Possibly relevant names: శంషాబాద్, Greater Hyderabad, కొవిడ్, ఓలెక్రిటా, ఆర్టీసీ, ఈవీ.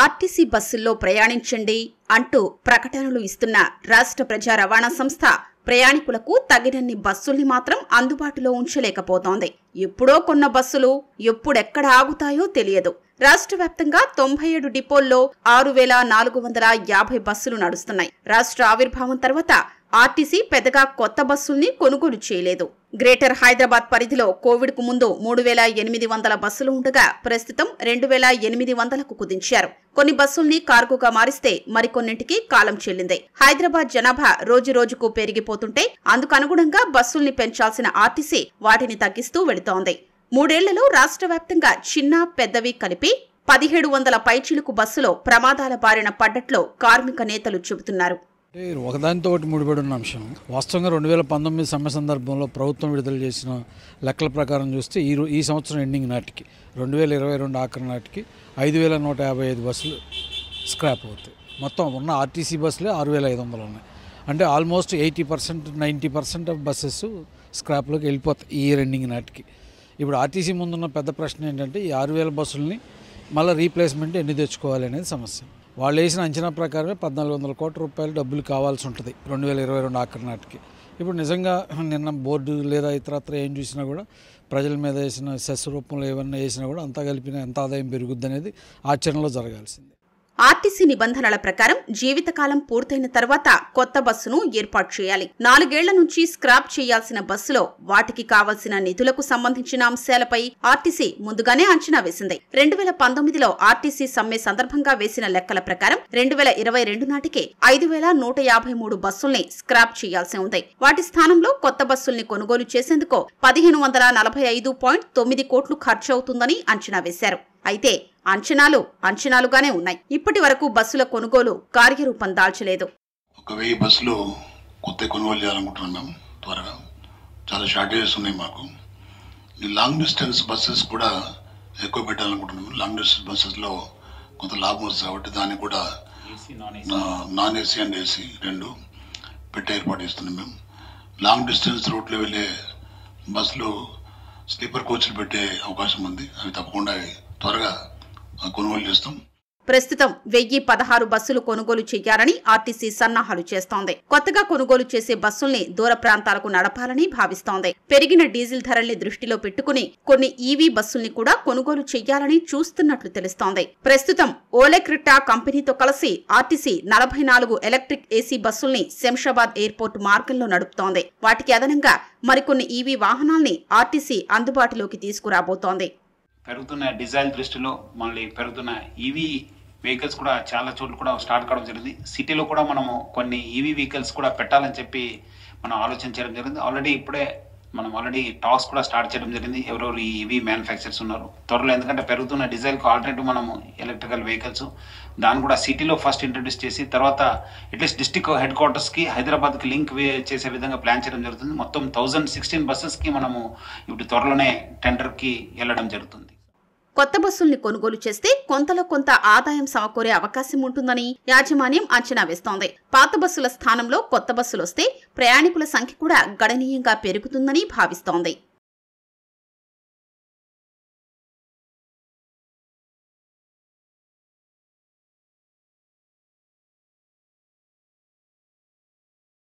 ఆర్టీసీ బస్సుల్లో ప్రయాణించండి అంటూ ప్రకటనలు ఇస్తున్న రాష్ట్ర ప్రజా రవాణా సంస్థ ప్రయాణికులకు తగినన్ని బస్సుల్ని మాత్రం అందుబాటులో ఉంచలేకపోతోంది. ఎప్పుడో కొన్న బస్సులు ఎప్పుడెక్కడ ఆగుతాయో తెలియదు. రాష్ట్ర వ్యాప్తంగా 97 డిపోల్లో 6450 బస్సులు నడుస్తున్నాయి. రాష్ట్ర ఆవిర్భావం తర్వాత ఆర్టీసీ పెద్దగా కొత్త బస్సుల్ని కొనుగోలు చేయలేదు. గ్రేటర్ హైదరాబాద్ పరిధిలో కోవిడ్ కు ముందు 3800 బస్సులు ఉండగా ప్రస్తుతం 2800కు కుదించారు. కొన్ని బస్సుల్ని కార్గోగా మారిస్తే మరికొన్నింటికి కాలం చెల్లింది. హైదరాబాద్ జనాభా రోజురోజుకు పెరిగిపోతుంటే అందుకనుగుణంగా బస్సుల్ని పెంచాల్సిన ఆర్టీసీ వాటిని తగ్గిస్తూ వెళుతోంది. 3 ఏళ్లలో రాష్ట్ర వ్యాప్తంగా చిన్న పెద్దవి కలిపి 1700 పైచిలుకు బస్సులో ప్రమాదాల బారిన పడ్డట్లు కార్మిక నేతలు చెబుతున్నారు. ఒకదానితో ఒకటి ముడిపడి ఉన్న అంశం. వాస్తవంగా 2019 సమ్మె సందర్భంలో ప్రభుత్వం విడుదల చేసిన లెక్కల ప్రకారం చూస్తే ఈ సంవత్సరం ఎండింగ్ నాటికి 2022 ఆఖరి నాటికి 5155 బస్సులు స్క్రాప్ అవుతాయి. మొత్తం ఉన్న ఆర్టీసీ బస్సులే 6500 ఉన్నాయి. అంటే ఆల్మోస్ట్ 80% 90% ఆఫ్ బస్సెస్ స్క్రాప్లోకి వెళ్ళిపోతాయి ఈ ఇయర్ ఎండింగ్ నాటికి. ఇప్పుడు ఆర్టీసీ ముందున్న పెద్ద ప్రశ్న ఏంటంటే ఈ 6000 బస్సుల్ని మళ్ళీ రీప్లేస్మెంట్ ఎన్ని తెచ్చుకోవాలి అనేది సమస్య. వాళ్ళు వేసిన అంచనా ప్రకారమే 1400 కోట్ల రూపాయలు డబ్బులు కావాల్సి ఉంటుంది 2022 ఆఖరి నాటికి. ఇప్పుడు నిజంగా నిన్న బోర్డు లేదా ఇతరత్ర ఏం చూసినా కూడా ప్రజల మీద వేసిన సెస్ రూపంలో ఏమన్నా వేసినా కూడా అంతా కలిపిన ఎంత ఆదాయం పెరుగుద్ది అనేది ఆచరణలో జరగాల్సిందే. ఆర్టీసీ నిబంధనల ప్రకారం జీవితకాలం పూర్తయిన తర్వాత కొత్త బస్సును ఏర్పాటు చేయాలి. 4 ఏళ్ల నుంచి స్క్రాప్ చేయాల్సిన బస్సులో వాటికి కావాల్సిన నిధులకు సంబంధించిన అంశాలపై ఆర్టీసీ ముందుగానే అంచనా వేసింది. 2019లో ఆర్టీసీ సమ్మె సందర్భంగా వేసిన లెక్కల ప్రకారం 2022 నాటికి 5153 బస్సుల్ని స్క్రాప్ చేయాల్సి ఉంది. వాటి స్థానంలో కొత్త బస్సుల్ని కొనుగోలు చేసేందుకు 1545.9 కోట్లు ఖర్చవుతుందని అంచనా వేశారు. అయితే అంచనాలుగానే ఉన్నాయి. ఇప్పటి వరకు బస్సుల కొనుగోలు కార్యరూపం దాల్చలేదు. ఒక 1000 బస్సులు కొత్త కొనుగోలు చేయాలనుకుంటున్నాం. త్వరగా చాలా షార్టేజెస్ ఉన్నాయి మాకు. ఈ లాంగ్ డిస్టెన్స్ బస్సెస్ కూడా ఎక్కువ పెట్టాలనుకుంటున్నాము. లాంగ్ డిస్టెన్స్ బస్సెస్లో కొంత లాభం వస్తుంది కాబట్టి దాన్ని కూడా నాన్ ఏసీ అండ్ ఏసీ 2 పెట్టే ఏర్పాటు చేస్తున్నాం. మేము లాంగ్ డిస్టెన్స్ రూట్లో వెళ్ళే బస్సులు స్లీపర్ కోచ్లు పెట్టే అవకాశం ఉంది. అవి తప్పకుండా త్వరగా కొనుగోలు చేస్తాం. ప్రస్తుతం 1016 బస్సులు కొనుగోలు చేయాలని ఆర్టీసీ సన్నాహాలు చేస్తోంది. కొత్తగా కొనుగోలు చేసే బస్సుల్ని దూర ప్రాంతాలకు నడపాలని భావిస్తోంది. పెరిగిన డీజిల్ ధరల్ని దృష్టిలో పెట్టుకుని కొన్ని ఈవీ బస్సుల్ని కూడా కొనుగోలు చేయాలని చూస్తున్నట్లు తెలుస్తోంది. ప్రస్తుతం ఓలెక్రిటా కంపెనీతో కలిసి ఆర్టీసీ 44 ఎలక్ట్రిక్ ఏసీ బస్సుల్ని శంషాబాద్ ఎయిర్పోర్ట్ మార్గంలో నడుపుతోంది. వాటికి అదనంగా మరికొన్ని ఈవీ వాహనాల్ని ఆర్టీసీ అందుబాటులోకి తీసుకురాబోతోంది. పెరుగుతున్న డిజైల్ దృష్టిలో మళ్ళీ పెరుగుతున్న ఈవీ వెహికల్స్ కూడా చాలా చోట్ల కూడా స్టార్ట్ కావడం జరిగింది. సిటీలో కూడా మనము కొన్ని ఈవీ వెహికల్స్ కూడా పెట్టాలని చెప్పి మనం ఆలోచన చేయడం జరిగింది. మనం ఆల్రెడీ టాక్స్ కూడా స్టార్ట్ చేయడం జరిగింది. ఎవరెవరు ఈ ఈవీ మ్యానుఫ్యాక్చర్స్ ఉన్నారు త్వరలో, ఎందుకంటే పెరుగుతున్న డిజైల్కి ఆల్టర్నేటివ్ మనము ఎలక్ట్రికల్ వెహికల్స్ దాన్ని కూడా సిటీలో ఫస్ట్ ఇంట్రడ్యూస్ చేసి తర్వాత అట్లీస్ట్ డిస్టిక్ హెడ్ క్వార్టర్స్కి హైదరాబాద్కి లింక్ చేసే విధంగా ప్లాన్ చేయడం జరుగుతుంది. మొత్తం 1016 బస్సెస్కి మనము ఇప్పుడు త్వరలోనే టెండర్కి వెళ్ళడం జరుగుతుంది. కొత్త బస్సుల్ని కొనుగోలు చేస్తే కొంతలో కొంత ఆదాయం సమకూరే అవకాశం ఉంటుందని యాజమాన్యం అంచనా వేస్తోంది. పాత బస్సుల స్థానంలో కొత్త బస్సులొస్తే ప్రయాణికుల సంఖ్య కూడా గణనీయంగా పెరుగుతుందని భావిస్తోంది.